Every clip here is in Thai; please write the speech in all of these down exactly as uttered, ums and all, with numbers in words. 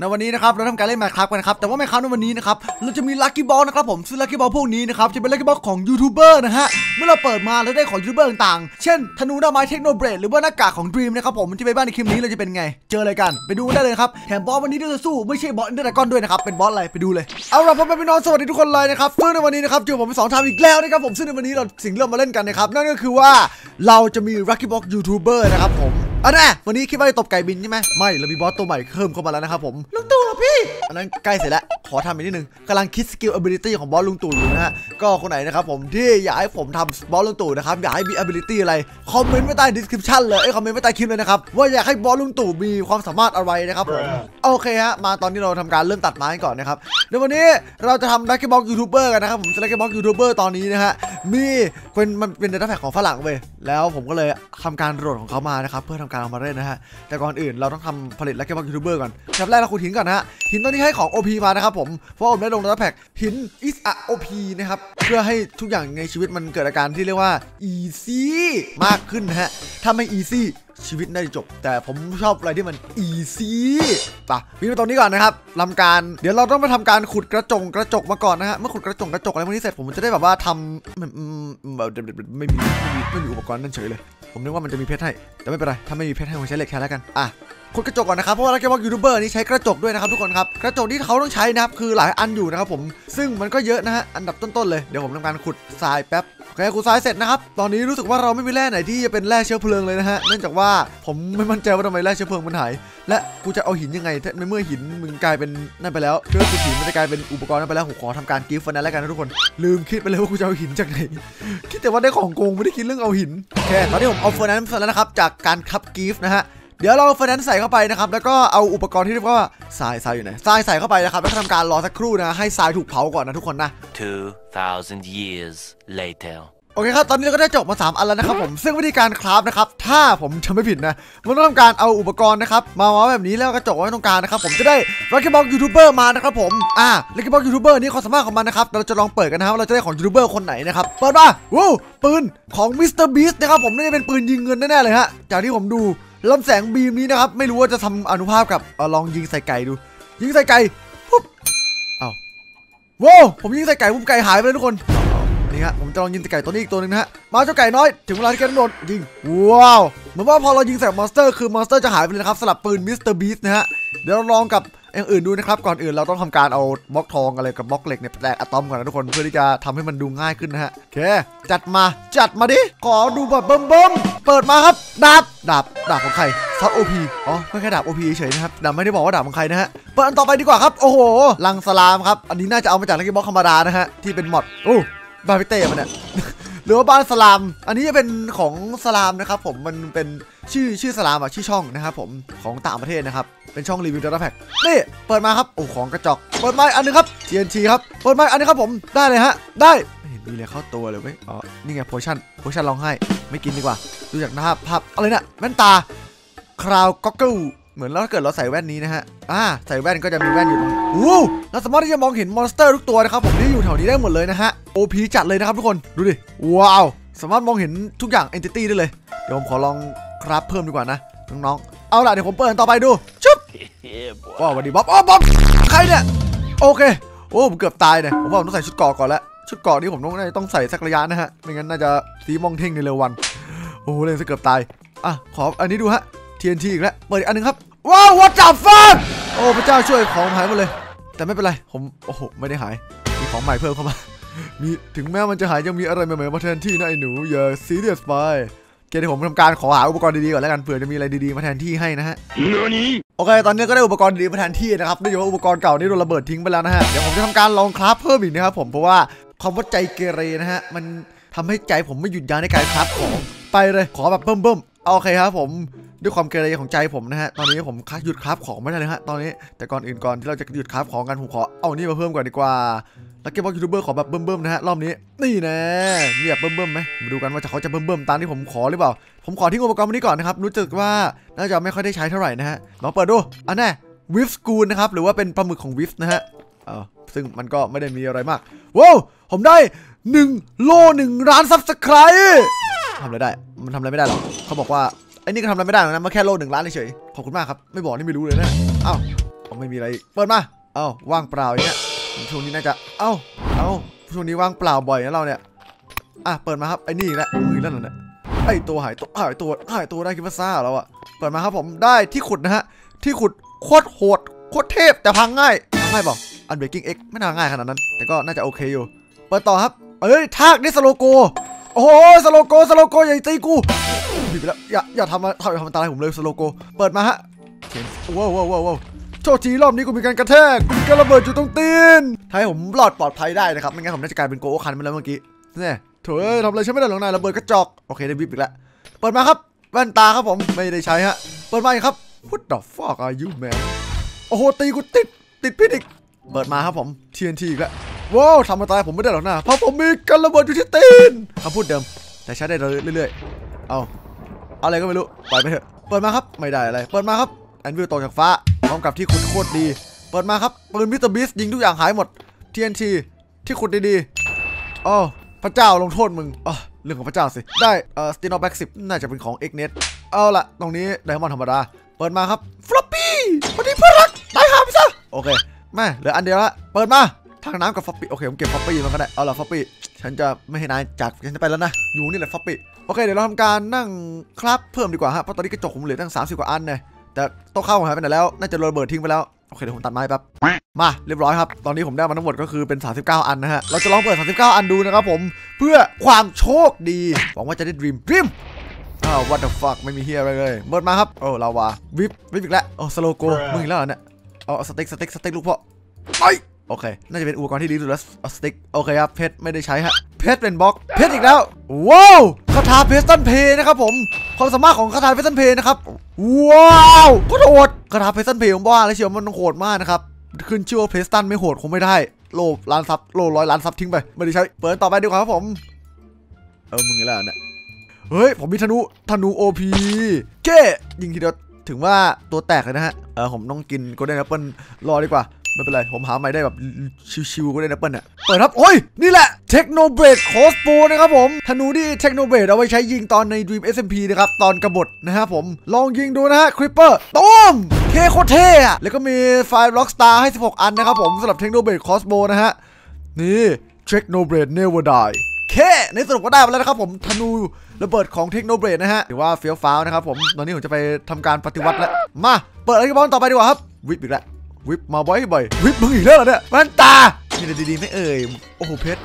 ในวันนี้นะครับเราทำการเล่น Minecraft กันนะครับแต่ว่า Minecraft ในวันนี้นะครับเราจะมี Lucky Ball นะครับผมซึ่ง Lucky Ball พวกนี้นะครับจะเป็น Lucky Ball ของยูทูบเบอร์นะฮะเมื่อเราเปิดมาแล้วได้ของยูทูบเบอร์ต่างๆเช่นธนูดาวไม้เทคโนเบรดหรือว่าหน้ากากของ Dream นะครับผมที่ไปบ้านในคลิปนี้เราจะเป็นไงเจออะไรกันไปดูกันได้เลยครับแถมบอสวันนี้ที่จะสู้ไม่ใช่บอสเดราก้อนด้วยนะครับเป็นบอสอะไรไปดูเลยเอาล่ะพ่อแม่พี่น้องสวัสดีทุกคนเลยนะครับซึ่งในวันนี้นะครับเจอผมเป็นสองทางอีกแล้วนะครับผมซึ่งในวันนี้เราสิ่งเริ่มมาเล่นกันนะครับนั่นก็คือว่าเราจะมี Lucky Ball ยูทูบเบอร์นะครับผมอันน่ะวันนี้คิดว่าจะตบไก่บินใช่ไหมไม่เรามีบอสตัวใหม่เพิ่มเข้ามาแล้วนะครับผมลุงตู่พี่อันนั้นใกล้เสร็จแล้วขอทำอีกนิดนึงกำลังคิดสกิล ability ของบอสลุงตู่อยู่นะฮะก็คนไหนนะครับผมที่อยากให้ผมทำบอสลุงตู่นะครับอยากให้มี ability อะไรคอมเมนต์ไว้ใต้ description เลยไอ้คอมเมนต์ไว้ใต้คลิปเลยนะครับว่าอยากให้บอสลุงตู่มีความสามารถอะไรนะครับผมโอเคฮะมาตอนนี้เราทำการเริ่มตัดไม้ก่อนนะครับเดี๋ยววันนี้เราจะทำ Lucky Box YouTuber กันนะครับผม Lucky Box YouTuber ตอนนี้นะฮะมีเป็นมันเป็น Datapack ของฝรั่งเว้ยแล้วผมก็เลยทำการโหลดของเขามานะครับเพื่อทำการเอามาเล่นนะฮะแต่ก่อนอื่นเราต้องทำผลิต Lucky Box YouTuber ก่อนครับแรกเราขุดหินก่อนนะฮะหินตอนนี้ให้ของ โอ พี มานะครับผมเพราะผมได้ลง Datapack หิน is a โอ พี นะครับเพื่อให้ทุกอย่างในชีวิตมันเกิดอาการที่เรียกว่า easy มากขึ้นนะฮะถ้าไม่ easyชีวิตได้จบแต่ผมชอบอะไรที่มันอีซี่ป่ะวิ่งไปตรงนี้ก่อนนะครับลำการเดี๋ยวเราต้องไปทำการขุดกระจงกระจกมาก่อนนะฮะเมื่อขุดกระจงกระจกอะไรพวกนี้เสร็จผมจะได้แบบว่าทำไม่มีไม่มีอุปกรณ์นั่นเฉยเลยผมนึกว่ามันจะมีเพชรให้แต่ไม่เป็นไรถ้าไม่มีเพชรให้ผมใช้เหล็กแทนแล้วกันอ่ะขุดกระจกก่อนนะครับเพราะว่าLucky Boxยูทูบเบอร์นี่ใช้กระจกด้วยนะครับทุกคนครับกระจกที่เขาต้องใช้นะครับคือหลายอันอยู่นะครับผมซึ่งมันก็เยอะนะฮะอันดับต้นๆเลยเดี๋ยวผมทำการขุดทรายแป๊บโอเคขุดทรายเสร็จนะครับตอนนี้รู้สึกว่าเราไม่มีแร่ไหนที่จะเป็นแร่เชื้อเพลิงเลยนะฮะเนื่องจากว่าผมไม่มั่นใจว่าทำไมแร่เชื้อเพลิงมันหายและกูจะเอาหินยังไงในเมื่อหินมึงกลายเป็นนั่นไปแล้วเครื่องขุดหินมันจะกลายเป็นอุปกรณ์นั่นไปแล้วผมขอทำการกิฟต์นั้นแล้วกันนะทุกคนลืมคิดไปเลยว่ากูจะเอาหินจากไหนคิดแต่ว่าได้ของโกงไม่ได้คิดเรื่องเอาหินโอเคตอนนี้ผมเอาเฟอร์นั้นแล้วนะครับจากการคับกิฟต์นะฮะเดี๋ยวเราเฟอร์นั้นใส่เข้าไปนะครับแล้วก็เอาอุปกรณ์ที่เรียกว่าทรายทรายอยู่ไหนทรายใส่เข้าไปนะครับแล้วทำการรอสักครู่นะให้ทรายถูกเผาก่อนนะทุกคนนะtwo thousand years laterโอเคครับตอนนี้เราก็ได้จบมาสามอันแล้วนะครับผมซึ่งวิธีการคราฟนะครับถ้าผมจำไม่ผิดนะมันต้องทำการเอาอุปกรณ์นะครับมาว้าแบบนี้แล้วกระจกไว้ตรงกลางนะครับผมจะได้ Lucky Box YouTuber มานะครับผมอ่า Lucky Box YouTuber นี่ความสามารถของมันนะครับเราจะลองเปิดกันนะว่าเราจะได้ของ YouTuber คนไหนนะครับเปิดมาวู้ปืนของ มิสเตอร์ Beast นะครับผมน่าจะเป็นปืนยิงเงินแน่ๆเลยฮะจากที่ผมดูลำแสงบีมนี้นะครับไม่รู้ว่าจะทำอนุภาพกับเอ่อลองยิงใส่ไก่ดูยิงใส่ไก่ปุ๊บเอาโว้ผมยิงใส่ไก่ปุ๊บไก่หายไปทุกคนนี่ฮะผมจะลองยิงไก่ตัวนี้อีกตัวนึงนะฮะมาเจ้าไก่น้อยถึงเวลาที่แกโดดยิงว้าวเหมือนว่าพอเรายิงใส่มอนสเตอร์คือมอนสเตอร์จะหายไปเลยนะครับสลับปืน มิสเตอร์ Beast นะฮะเดี๋ยวเราลองกับอย่างอื่นดูนะครับก่อนอื่นเราต้องทำการเอาบล็อกทองอะไรกับบล็อกเหล็กเนี่ยแตกอะตอมก่อนนะทุกคนเพื่อที่จะทำให้มันดูง่ายขึ้นนะฮะโอเคจัดมาจัดมาดิขอดูแบบเบิ่มๆเปิดมาครับดาบดาบดาบของใครซับ โอ พี อ๋อไม่แค่ดาบ โอ พี เฉยนะครับดาบไม่ได้บอกว่าดาบของใครนะฮะเปิดอันต่อไปดีกว่าครับโอ้โหลังสลามครับอันนี้น่าจะเอามาจากลัคกี้บ็อกซ์ธรรมดานะฮะที่เป็นม็อดโอ้บาร์บิเต้มันเนี่ยหรือว่าบ้านสลามอันนี้จะเป็นของสลามนะครับผมมันเป็นชื่อชื่อสลามอ่ะชื่อช่องนะครับผมของต่างประเทศนะครับเป็นช่องรีวิว Datapack นี่เปิดมาครับโอ้ของกระจกเปิดมาอันนึงครับ ที เอ็น ที ครับเปิดมาอันนึงครับผมได้เลยฮะได้ไม่เห็นมีเลยเข้าตัวเลยเว้ยอ๋อนี่ไงโพชั่นโพชั่นลองให้ไม่กินดีกว่าดูจากหน้าภาพอะไรเนี่ยแว่นตาคราวก็เกิลเหมือนแล้วถ้าเกิดเราใส่แว่นนี้นะฮะอ่าใส่แว่นก็จะมีแว่นอยู่ตรงอู้เราสามารถที่จะมองเห็นมอนสเตอร์ทุกตัวนะครับผมที่อยู่แถวนี้ได้หมดเลยนะฮะ โอ พี จัดเลยนะครับทุกคนดูดิว้าวสามารถมองเห็นทุกอย่าง Entity ได้เลยเดี๋ยวผมขอลองครับเพิ่มดีกว่านะน้องๆเอาล่ะเดี๋ยวผมเปิดต่อไปดูชุบว้าวสวัสดีบ๊อบอ๋อบ๊อบใครเนี่ยโอเคโอ้ผมเกือบตายเนี่ยผมว่าผมต้องใส่ชุดเกราะก่อนแล้วชุดเกราะนี้ผมต้องต้องใส่สักระยะนะฮะไม่งั้นน่าจะสีมองเท่งในเร็ววันโอ้โหเลยจะเกือบตายอ่ะขออันนี้ดูฮะ ที เอ็น ที อีกแล้วเปิดอีกอันนึงครับว้าววัดจับฟันโอ้พระเจ้าช่วยของหายหมดเลยแต่ไม่เป็นไรผมโอ้โหไม่ได้หายมีของใหม่เพิ่มเข้ามามีถึงแม้มันจะหายยังมีอะไรใหม่ๆมาแทนที่นะไอ้หนูอย่าซีเรียสไปเกณฑ์ที่ผมทำการขอหาอุปกรณ์ดีๆก่อนแล้วกันเผื่อจะมีอะไรดีๆมาแทนที่ให้นะฮะโอเคตอนนี้ก็ได้อุปกรณ์ดีๆมาแทนที่นะครับด้วยว่าอุปกรณ์เก่านี่โดนระเบิดทิ้งไปแล้วนะฮะเดี๋ยวผมจะทำการลองคราฟเพิ่มอีกนะครับผมเพราะว่าความว่าใจเกเรนะฮะมันทำให้ใจผมไม่หยุดยั้งในการคราฟของไปเลยขอแบบเบิ่มๆโอเคครับผมด้วยความเกเรของใจผมนะฮะตอนนี้ผมหยุดคราฟของไม่ได้เลยฮะตอนนี้แต่ก่อนอื่นก่อนที่เราจะหยุดคราฟของกันผมขอเอานี่มาเพิ่มก่อนดีกว่าLucky Box YouTuber ขอแบบเบิ่มๆนะฮะรอบนี้นี่นะมีแบบเบิ่มๆไหมมาดูกันว่าจะเขาจะเบิ่มๆตามที่ผมขอหรือเปล่าผมขอทิ้งอุปกรณ์นี้ก่อนนะครับรู้สึกว่าน่าจะไม่ค่อยได้ใช้เท่าไหร่นะฮะลองเปิดดูอันนี้วิฟสกูลนะครับหรือว่าเป็นปลาหมึกของวิฟนะฮะเออซึ่งมันก็ไม่ได้มีอะไรมากว้าวผมได้หนึ่งโลหนึ่งล้านซับสไคร้ทำอะไรได้มันทำอะไรไม่ได้หรอกเขาบอกว่าไอ้นี่ก็ทำอะไรไม่ได้นะมาแค่โลหนึ่งล้านเฉยขอบคุณมากครับไม่บอกนี่ไม่รู้เลยนะอ้าวโอ ไม่มีอะไรอีกเปิดมาเอ้าว่างเปล่าอย่างเงี้ยช่วงนี้น่าจะเอ้าเอ้าช่วงนี้ว่างเปล่าบ่อยนะเราเนี่ยอ่ะเปิดมาครับไอ้นี่แหละมือแล้วเนี่ยไอตัวหายตัวหายตัวหายตัวได้คิดว่าซ่าแล้วอะเปิดมาครับผมได้ที่ขุดนะฮะที่ขุดโคตรโหดโคตรเทพแต่พังง่ายง่ายบอกอันเบรกกิ้งเอ็กไม่น่าง่ายขนาดนั้นแต่ก็น่าจะโอเคอยู่เปิดต่อครับเอ้ยทากนี่สโลโกโอ้โหสโลโกสโลโกอย่าตีกูบีบไปแล้วอย่าอย่าทำมาอย่าทำตาให้ผมเลยสโลโกเปิดมาฮะว้าวว้าวว้าวโชคดีรอบนี้กูมีการกระแทกมีการระเบิดอยู่ตรงตีนให้ผมหลอดปลอดภัยได้นะครับไม่งั้นผมน่าจะกลายเป็นโกโอคันไปแล้วเมื่อกี้เนี่ยเถอะทำอะไรใช่ไม่ได้หรอกนายระเบิดกระจอกโอเคได้บีบอีกแล้วเปิดมาครับแว่นตาครับผมไม่ได้ใช้ฮะเปิดมาอีกครับพุทธฟอกอายุแมวโอ้โหตีกูติดติดพิษอีกเปิดมาครับผม ที เอ็น ที อีกแล้วว้าวทำมาตายผมไม่ได้หรอกนะเพราะผมมีการระเบิดอยู่ที่ตีนคำพูดเดิมแต่ใช้ได้เรื่อยๆเอาอะไรก็ไม่รู้ปล่อยไปเถอะเปิดมาครับไม่ได้อะไรเปิดมาครับแอนวิลตกจากฟ้าพร้อมกับที่ขุดโคตรดีเปิดมาครับปืนมิสเตอร์บีสต์ยิงทุกอย่างหายหมด ที เอ็น ที ที่ขุดดีๆอ๋อพระเจ้าลงโทษมึงอ๋อเรื่องของพระเจ้าสิได้เอ่อสตีนอลแบ็กสิบน่าจะเป็นของเอ็กเนสเอาละตรงนี้ไดมอนด์ธรรมดาเปิดมาครับฟลอปปี้วันนี้เพื่อนรักตายหาไปซะโอเคแม่เหลืออันเดียวละเปิดมาทางน้ำกับฟลอปปี้โอเคผมเก็บฟลอปปี้มันก็ได้เอาละฟลอปปี้ฉันจะไม่ให้นายจากฉันจะไปแล้วนะอยู่นี่แหละฟลอปปี้โอเคเดี๋ยวเราทำการนั่งคราฟเพิ่มดีกว่าฮะเพราะตอนนี้กระจกผมเหลือตั้งสามสิบกว่าอันเลยแต่โต๊ะข้าวผมหายไปไหนแล้วน่าจะโดนระเบิดทิ้งไปแล้วโอเคเดี๋ยวผมตัดไม้แป๊บมาเรียบร้อยครับตอนนี้ผมได้มาทั้งหมดก็คือเป็นสามสิบเก้าอันนะฮะเราจะลองเปิดสามสิบเก้าอันดูนะครับผมเพื่อความโชคดีหวังว่าจะได้ดรีมดรีมอ้าว what the fuck ไม่มีเฮียอะไรเลยเบิดมาครับโอ้ลาวาวิบวิบอีกแล้วโอ้สโลโกมึงอีกแล้วเนี่ยเอาสติ๊กสติ๊กสติ๊กลูกพ่อไปโอเคน่าจะเป็นอุปกรณ์ที่ดีสุดแล้วเอาสติ๊กโอเคครับเพชรไม่ได้ใช้ฮะเพชรเป็นบล็อกเพชรอีกแล้วว้าวคาถาเพชรตันเพย์นะครับผมความสามารถของคาถาเพชรตันเพย์นะครับว้าวโคตรโหดคาถาเพชรตันเพย์ผมว่าเลยเชียวมันโหดมากนะครับขึ้นชื่อว่าเพชรตันไม่โหดคงไม่ได้โลล้านซับโลร้อยล้านซับทิ้งไปไม่ได้ใช้เปิดต่อไปดีกว่าครับผมเออมึงอีกแล้วเนี่ยเฮ้ยผมมีธนูธนูโอพีเจ๊ยิงทีเดียวถึงว่าตัวแตกเลยนะฮะเออผมต้องกินโกลเด้นแอปเปิ้ลรอดีกว่าไม่เป็นไรผมหาไม่ได้แบบชิวๆโกลเด้นแอปเปิ้ลเนี่ยเปิดครับโอ้ยนี่แหละเทคโนเบรดโคสโปนะครับผมธนูที่เทคโนเบรดเอาไว้ใช้ยิงตอนใน Dream เอส เอ็ม พี นะครับตอนกบฏนะครับผมลองยิงดูนะฮะคริปเปอร์ต้มเคโคเท่แล้วก็มีไฟบล็อกสตาร์ให้สิบหกอันนะครับผมสำหรับเทคโนเบรดโคสโปนะฮะนี่เทคโนเบรดเนเวอร์ไดเคในสรุปก็ได้มาแล้วนะครับผมธนูระเบิดของเทคโนเบรดนะฮะหรือว่าเฟี้ยวฟ้าวนะครับผมตอนนี้ผมจะไปทำการปฏิวัติแล้วมาเปิดอะไรกันบ้างต่อไปดีกว่าครับวิบอีกแล้ววิบมาบ่อยบ่อยวิบมึงอีกแล้วเหรอเนี่ยมันตามีอะไรดีๆไม่เอ่ยโอ้โหเพชรโ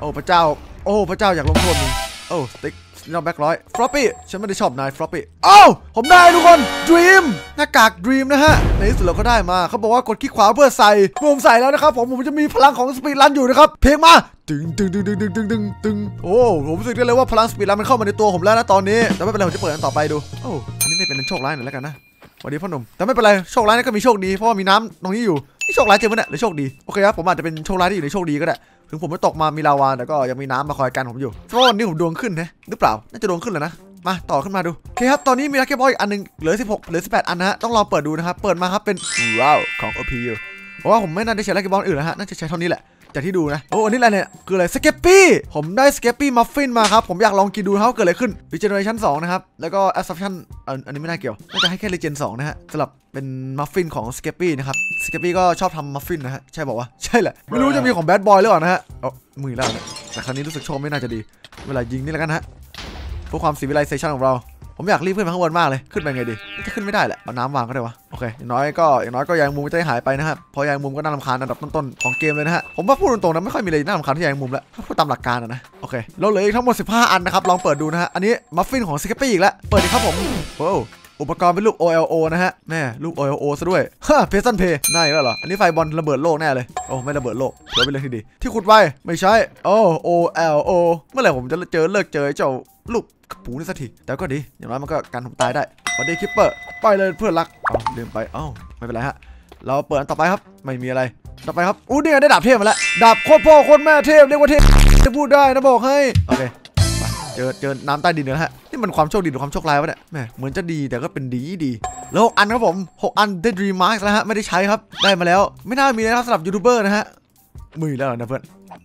อ้พระเจ้าโอ้พระเจ้าอยากลงโทษมึงโอ้สติ๊กน้องแบ็คร้อยฟลอปปี้ฉันไม่ได้ชอบนายฟลอปปี้โอ้ผมได้ทุกคนดรีมหน้ากากดรีมนะฮะในที่สุดเราก็ได้มาเขาบอกว่ากดคลิกขวาเพื่อใส่ผมใส่แล้วนะครับผมผมจะมีพลังของสปีดรันอยู่นะครับเพลงมาตึงตึงตึงตึงตึงตึงตึงตึงโอ้ผมรู้สึกได้เลยว่าพลังสปีดรันมันเข้ามาในตัวผมแล้วนะตอนนี้แต่ไม่เป็นไรผมจะเปิดอันต่อไปดูโอ้อันนี้เป็นโชคร้ายหน่อยแล้วกันนะวันนี้พ่อหนุ่มแต่ไม่เป็นไรโชคร้ายนี่ก็มีโชคดีเพราะว่ามีน้ำตรงนี้อยู่นี่โชคร้ายจริงปะเนี่ยหรือโชคดีโอเคครับผมอาจจะเป็นโชคร้ายที่อยู่ในโชคดีก็ได้ถึงผมไม่ตกมามีลาวาแต่ก็ยังมีน้ำมาคอยกันผมอยู่เพราะวันนี้ผมดวงขึ้นนะหรือเปล่าน่าจะดวงขึ้นแล้วนะมาต่อขึ้นมาดูโอเคครับตอนนี้มีลักเก็ตบอลอีกอันนึงเหลือสิบหกเหลือสิบแปดอันนะฮะต้องรอเปิดดูนะครับเปิดมาครับเป็นว้าวของ โอ พี อยู่เพราะว่าผมไม่น่าได้ใช้ลักเก็ตบอลอื่นแล้วฮะน่าจะใช้เท่านี้แหละจากที่ดูนะโอ้อันนี้อะไรเนี่ยคืออะไรสเก็ปปี้ผมได้สเก็ปปี้มัฟฟินมาครับผมอยากลองกินดูเขาเกิดอะไรขึ้นรีเจนเนอเรชั่นสองนะครับแล้วก็แอสซัมชั่นอันนี้ไม่น่าเกี่ยวน่าจะให้แค่รีเจนสองนะฮะสำหรับเป็นมัฟฟินของสเก็ปปี้นะครับสเก็ปปี้ก็ชอบทำมัฟฟินนะฮะใช่บอกว่าใช่แหละไม่รู้จะมีของแบดบอยหรือเปล่านะฮะอ๋อมือแล้วเนี่ยแต่ครั้งนี้รู้สึกโชคไม่น่าจะดีเวลายิงนี่แล้วกันฮะเพื่อความซีวิไลเซชันของเราผมอยากรีบขึ้นมาข้างบนมากเลยขึ้นไปไงดีจะขึ้นไม่ได้แหละเอาน้ำวางก็ได้วะโอเคอย่างน้อยก็อย่างน้อยก็ยางมุมจะได้หายไปนะครับพอยางมุมก็น่ารำคาญอันดับต้นๆของเกมเลยนะฮะผมว่าพูดตรงๆนะไม่ค่อยมีอะไรน่ารำคาญที่ยางมุมแล้วถ้าพูดตามหลักการนะโอเคเราเหลืออีกทั้งหมดสิบห้าอันนะครับลองเปิดดูนะฮะอันนี้มัฟฟินของสเก็ปปี้อีกแล้วเปิดดิครับผมโอ้อุปกรณ์เป็นรูป โอ แอล โอ นะฮะแน่รูป โอ แอล โอ ซะด้วยฮ่าเพย์ซันเพย์น่าอีกแล้วเหรออันนี้ไฟบอลระเบิดโลกแน่เลยโอ้ไม่ระเบิดโลกเดี๋ยวเป็นเรื่องที่ดีที่ขุดไว้ไม่ใช่โอ้ โอ แอล โอ เมื่อไหร่ผมจะเจอเลิกเจอเจ้าลูกปูนี่สักทีแต่ก็ดีอย่างน้อยมันก็การผมตายได้วันนี้คิปเปอร์ไปเลยเพื่อนรักเอาเดินไปเอ้าไม่เป็นไรฮะเราเปิดอันต่อไปครับไม่มีอะไรต่อไปครับอู้เนี่ยได้ดาบเทพมาแล้วดาบโคตรพ่อโคตรแม่เทพเรียกว่าเทพจะพูดได้นะบอกให้โอเคเจอเจอน้ำใต้ดินนะฮะนี่มันความโชคดีหรือความโชคร้ายวะเนี่ยแหมเหมือนจะดีแต่ก็เป็นดีดีแล้วหกอันครับผมหกอันได้รีมาร์คแล้วฮะไม่ได้ใช้ครับได้มาแล้วไม่น่ามีนะครับสำหรับยูทูบเบอร์นะฮะมือแล้วนะเพื่อน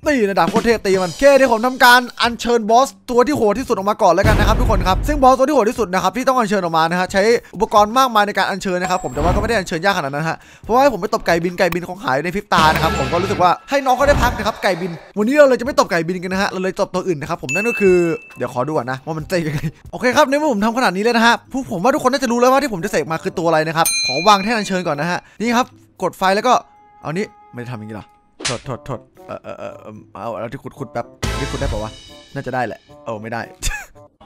ตีนะดาบโคตรเทพตีมันโอเคเดี๋ยวผมทำการอัญเชิญบอสตัวที่โหดที่สุดออกมาก่อนแล้วกันนะครับทุกคนครับซึ่งบอสตัวที่โหดที่สุดนะครับที่ต้องอัญเชิญออกมานะฮะใช้อุปกรณ์มากมายในการอัญเชิญนะครับผมแต่ว่าก็ไม่ได้อัญเชิญยากขนาดนั้นฮะเพราะว่าผมไปตบไก่บินไก่บินของหายในพริบตานะครับผมก็รู้สึกว่าให้น้องก็ได้พักนะครับไก่บินวันนี้เราเลยจะไม่ตบไก่บินกันนะฮะเราเลยตบตัวอื่นนะครับผมนั่นก็คือเดี๋ยวขอดูก่อนนะว่ามันเตะยังไงโอเคครับในเมื่อผมทำขนาดนี้แล้วนะฮะผู้ผมว่าทุกคนน่าจะรู้แล้วว่าที่ผมจะเสกมาคือตัวอะไรนะครับขอวางแท่นอัญเชิญก่อนนะฮะนี่ครับกดไฟแล้วก็เอานี้ไม่ได้ทำอย่างนี้หรอถดถดถดเออเออเออเอาแล้วที่ขุดขุดแป๊บที่ขุดได้ป่าววะน่าจะได้แหละเออไม่ได้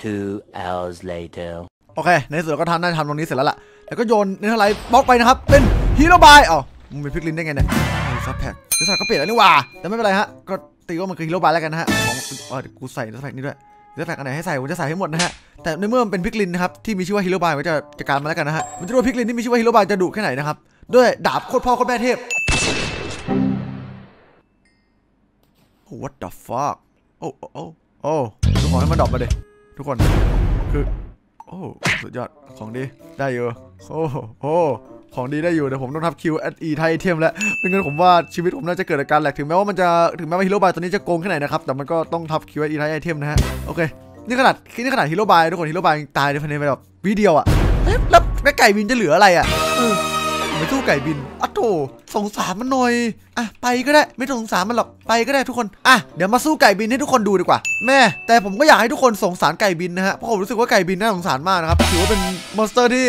two hours later โอเคในสุดก็ทำได้ทำตรงนี้เสร็จแล้วล่ะแล้วก็โยนเนื้ออะไรบล็อกไปนะครับเป็นฮีโร่บายอ๋อมึงเป็นพลิกลิ้นได้ไงเนี่ยซับแพ็กเนื้อสัตว์ก็เปลี่ยนแล้วนี่หว่าแต่ไม่เป็นไรฮะก็ตีว่ามันคือฮีโร่บายแล้วกันนะฮะของอ๋อเดี๋ยวกูใส่เนื้อสัตว์นี้ด้วยเนื้อสัตว์อันไหนให้ใส่ผมจะใส่ให้หมดนะฮะแต่ในเมื่อมันเป็นพลิกลิ้นนะครับที่มีชื่อว่าฮีโร่บายก็จะจัดการมาแล้วกันนะฮะมันจะดูว่าพลิกลิ้นที่มีชื่อว่าฮีโร่บายจะดุแค่ไหนนะครับด้วยดาบโคตรพ่อโคตรแม่เทพWhat the fuck โอ้โอ้โอ้ทุกคนให้มันดรอปมาดิทุกคนคือโอ้สุดยอดของดีได้อยู่โอ้โหของดีได้อยู่แต่ผมต้องทับคิว อี ไทยเทมแล้วไม่งั้นผมว่าชีวิตผมน่าจะเกิดอาการแหลกถึงแม้ว่ามันจะถึงแม้ว่าฮีโร่บายตัวนี้จะโกงแค่ไหนนะครับแต่มันก็ต้องทับคิว อี ไทยเทมนะฮะโอเคนี่ขนาดนี่ขนาดฮีโร่บายทุกคนฮีโร่บายตายในภายในแบบวิดีโออะแล้วไก่บินจะเหลืออะไรอะไปสู้ไก่บินอ่ะโถสงสารมันหน่อยอ่ะไปก็ได้ไม่ต้องสงสารมันหรอกไปก็ได้ทุกคนอ่ะเดี๋ยวมาสู้ไก่บินให้ทุกคนดูดีกว่าแม่แต่ผมก็อยากให้ทุกคนสงสารไก่บินนะฮะเพราะผมรู้สึกว่าไก่บินน่าสงสารมากนะครับถือว่าเป็นมอนสเตอร์ที่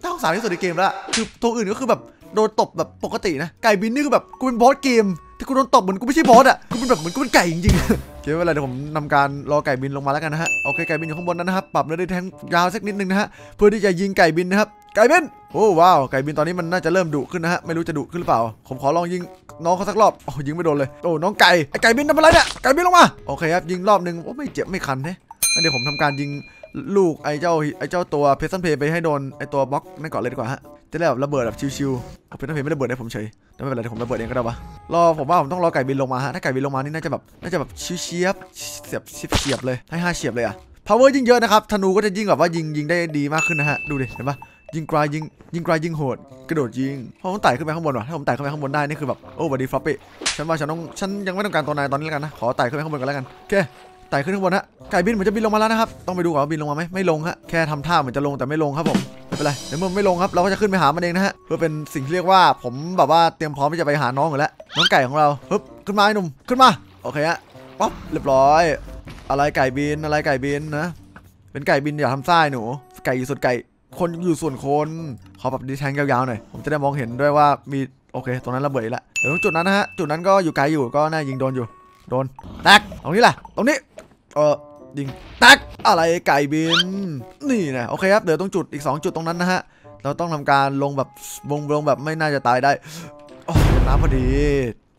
น่าสงสารที่สุดในเกมแล้วคือตัวอื่นก็คือแบบโดนตบแบบปกตินะไก่บินนี่คือแบบกูเป็นบอสเกมแต่กูโดนตบเหมือนกูไม่ใช่บอสอ่ะกูเป็นแบบเหมือนกูเป็นไก่จริงๆเกี่ยวกับอะไรเดี๋ยวผมนำการรอไก่บินลงมาแล้วกันนะฮะโอเคไก่บินอยู่ข้างบนนั้นนะครับปรับเนื้อได้แทงยาวสักนิดนึงนะฮะเพื่อที่จะยิงไก่บินนะครับไก่บินโอ้ว้าวไก่บินตอนนี้มันน่าจะเริ่มดุขึ้นนะฮะไม่รู้จะดุขึ้นหรือเปล่าผมขอลองยิงน้องเขาสักรอบโอ้ยิงไม่โดนเลยโอ้น้องไก่ไอไก่บินทำอะไรเนี่ยไก่บินลงมาโอเคครับยิงรอบนึงโอ้ไม่เจ็บไม่คันเฮ้ยเดี๋ยวผมทำการยิงลูกไอเจ้าไอเจ้าตัวเพชรซันเพย์ไปให้โดนไอตัวบล็อกนั่นก่อนเลยดีกว่าฮะจะได้แบบระเบิดแบบชิวๆเพชรซันเพย์ไม่ระเบิดให้ผมเฉยไม่เป็นไรเดี๋ยวผมระเบิดเองก็ได้ปะรอผมว่าผมต้องรอไก่บินลงมาฮะถ้าไก่บินลงมานี่น่าจะแบบน่าจะแบบเฉียบเฉียบเฉียบเลยให้ห้าเฉียบเลยอะพาวเวอร์ยิ่งเยอะนะครับธนูก็จะยิ่งแบบว่ายิงยิงได้ดีมากขึ้นนะฮะดูดิเห็นปะยิงไกลยิงยิงไกลยิงโหดกระโดดยิงเพราะผมไต่ขึ้นไปข้างบนว่ะถ้าผมไต่ขึ้นไปข้างบนได้นี่คือแบบโอ้บอดี้ฟลอปปี้ฉันว่าฉันต้องฉันยังไม่ต้องการตัวนายตอนนี้แล้วกันนะขอไต่ขึ้นไปข้างบนกันแล้วกันแกไต่ขึ้นข้างบนฮะไก่บินเหมือนจะบินลงมาแล้วนะครับต้องไปดูก่อนว่าบินลงมาไหมไม่ลงฮะแค่ทำท่าเหมือนจะลงแต่ไม่ลงครับผมไม่เป็นไรเดี๋ยวเมื่อไม่ลงครับเราก็จะขึ้นไปหามันเองนะฮะเพื่อเป็นสิ่งที่เรียกว่าผมแบบว่าเตรียมพร้อมที่จะไปหาน้องอยู่แล้วน้องไก่ของเราปึ๊บขึ้นมาไอ้หนุ่มขึ้นมาโอเคฮะปั๊บเรียบร้อยอะไรไก่บินอะไรไก่บินนะเป็นไก่บินอย่าทำซ้ายหนูไก่อยู่ส่วนไก่คนอยู่ส่วนคนขอปรับดีแทงยาวๆหน่อยผมจะได้มองเห็นด้วยว่ามีโอเคตรงนั้นระเบิดแล้วเดี๋ยวจุดนั้นนะฮะจุดนั้นก็อยู่ไกลอยู่ก็น่ายิงโดนอยู่โดนแตกตรงนี้แหละตรงนี้เออยิงแตกอะไรไก่บินนี่นะโอเคครับเดี๋ยวตรงจุดอีกสองจุดตรงนั้นนะฮะเราต้องทำการลงแบบวงลงแบบไม่น่าจะตายได้โอ้น้ำพอดี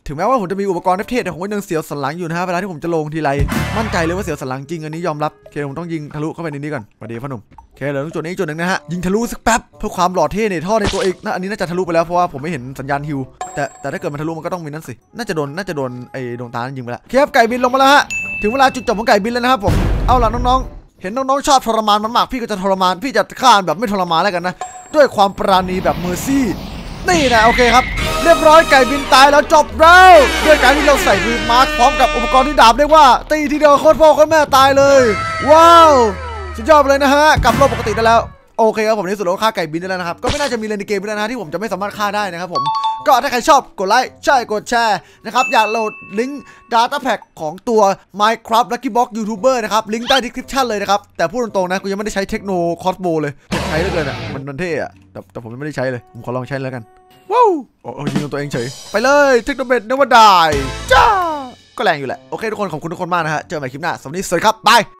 ถึงแม้ว่าผมจะมีอุปกรณ์เทพแต่ผมก็ยังเสียวสันหลังอยู่นะฮะเวลาที่ผมจะลงทีไรมั่นใจเลยว่าเสียวสันหลังจริงอันนี้ยอมรับโอเคผมต้องยิงทะลุเข้าไปในนี้ก่อนพอดีพ่อหนุ่มโอเคเหลือจุดนี้จุดหนึ่งนะฮะยิงทะลุสักแป๊บเพื่อความหล่อเท่ในท่อในตัวเองนะอันนี้น่าจะทะลุไปแล้วเพราะว่าผมไม่เห็นสัญญาณฮิวแต่แต่ถ้าเกิดมันทะลุมันก็ต้องมีนั่นสิน่าจะโดนน่าจะโดนไอ้ดวงตานั้นยิงไปแล้วครับไก่บินลงมาแล้วฮะถึงเวลาจุดจบของไก่บินแล้วนะครับผมเอาล่ะน้องๆเห็นน้องๆชอบทรมานมันมากพี่ก็จะทรมานพี่จะฆ่าแบบไม่ทรมานแล้วกันนะด้วยความปราณีแบบเมอร์ซี่นี่นะโอเคครับเรียบร้อยไก่บินตายแล้วจบแล้วด้วยการที่เราใส่วีมาร์คพร้อมกับอุปกรณ์ที่ดาบได้ว่าตีทีเดียวโคตรพ่อโคตรแม่ตายเลยว้าวสุดยอดเลยนะฮะกลับโลกปกติได้แล้วโอเคครับผมในสุดเราฆ่าไก่บินได้แล้วนะครับก็ไม่น่าจะมีอะไรในเกมแล้วนะที่ผมจะไม่สามารถฆ่าได้นะครับผมก็ถ้าใครชอบกดไลค์ใช่กดแชร์นะครับอย่าโหลดลิงก์ Datapack ของตัว Minecraft Lucky Box YouTuber นะครับลิงก์ใต้ description เลยนะครับแต่พูดตรงๆนะกูยังไม่ได้ใช้เทคโนคอสโบเลยใช้แล้วเกินอ่ะมันมันเท่อ่ะแต่แต่ผมยังไม่ได้ใช้เลยผมขอลองใช้แล้วกันว้าวโอ้ยยิงตัวเองเฉยไปเลยเทคโนเบดนวดายจ้าก็แรงอยู่แหละโอเคทุกคนขอบคุณทุกคนมากนะฮะเจอกันใหม่คลิปหน้าสวัสดีครับบาย